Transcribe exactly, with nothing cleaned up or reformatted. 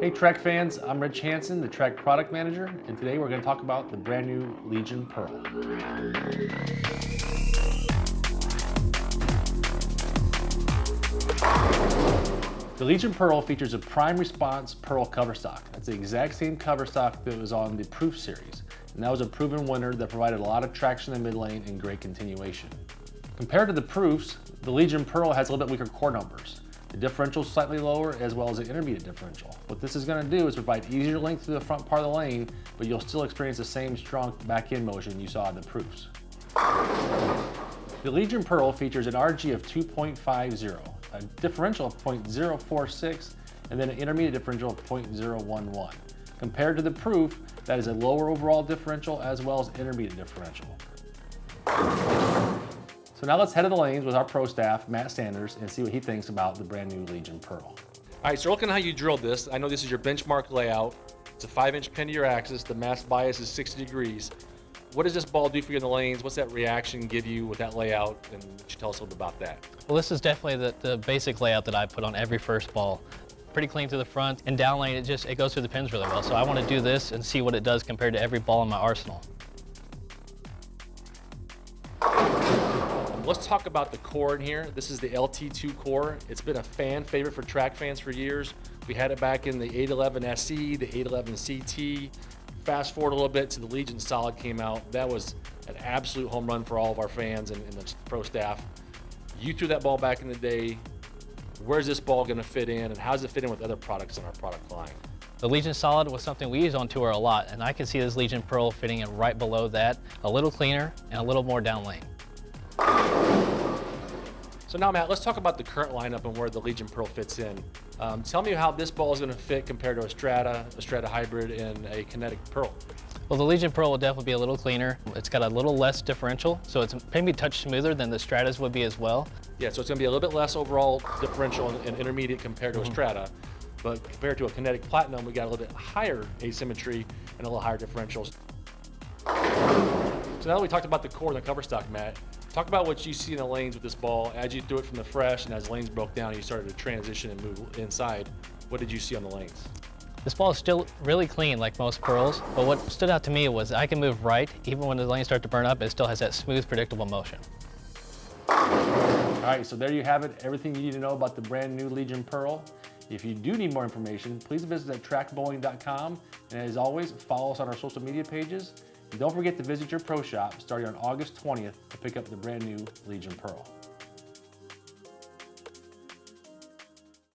Hey Track fans, I'm Rich Hanson, the Track product manager, and today we're going to talk about the brand new Legion Pearl. The Legion Pearl features a Prime Response Pearl cover stock. That's the exact same cover stock that was on the Proof series, and that was a proven winner that provided a lot of traction in the mid lane and great continuation. Compared to the Proofs, the Legion Pearl has a little bit weaker core numbers. The differential is slightly lower, as well as the intermediate differential. What this is going to do is provide easier length through the front part of the lane, but you'll still experience the same strong back-end motion you saw in the Proofs. The Legion Pearl features an R G of two point five zero, a differential of zero point zero four six, and then an intermediate differential of zero point zero one one. Compared to the Proof, that is a lower overall differential as well as intermediate differential. So now let's head to the lanes with our pro staff, Matt Sanders, and see what he thinks about the brand new Legion Pearl. All right, so looking at how you drilled this, I know this is your benchmark layout. It's a five inch pin to your axis. The mass bias is sixty degrees. What does this ball do for you in the lanes? What's that reaction give you with that layout? And you should tell us a little bit about that. Well, this is definitely the, the basic layout that I put on every first ball. Pretty clean through the front, and down lane, it just, it goes through the pins really well. So I want to do this and see what it does compared to every ball in my arsenal. Let's talk about the core in here. This is the L T two core. It's been a fan favorite for Track fans for years. We had it back in the eight eleven S E, the eight eleven C T. Fast forward a little bit to the Legion Solid came out. That was an absolute home run for all of our fans and, and the pro staff. You threw that ball back in the day. Where's this ball gonna fit in, and how does it fit in with other products in our product line? The Legion Solid was something we use on tour a lot, and I can see this Legion Pearl fitting in right below that, a little cleaner and a little more down lane. So now, Matt, let's talk about the current lineup and where the Legion Pearl fits in. Um, tell me how this ball is going to fit compared to a Strata, a Strata Hybrid, and a Kinetic Pearl. Well, the Legion Pearl will definitely be a little cleaner. It's got a little less differential, so it's maybe a touch smoother than the Stratas would be as well. Yeah, so it's going to be a little bit less overall differential and, and intermediate compared to mm-hmm. a Strata. But compared to a Kinetic Platinum, we got a little bit higher asymmetry and a little higher differentials. So now that we talked about the core and the cover stock, Matt, talk about what you see in the lanes with this ball. As you threw it from the fresh and as lanes broke down, you started to transition and move inside. What did you see on the lanes? This ball is still really clean like most Pearls, but what stood out to me was I can move right. Even when the lanes start to burn up, it still has that smooth, predictable motion. All right, so there you have it, everything you need to know about the brand new Legion Pearl. If you do need more information, please visit at track bowling dot com. And as always, follow us on our social media pages. And don't forget to visit your pro shop starting on August twentieth to pick up the brand new Legion Pearl.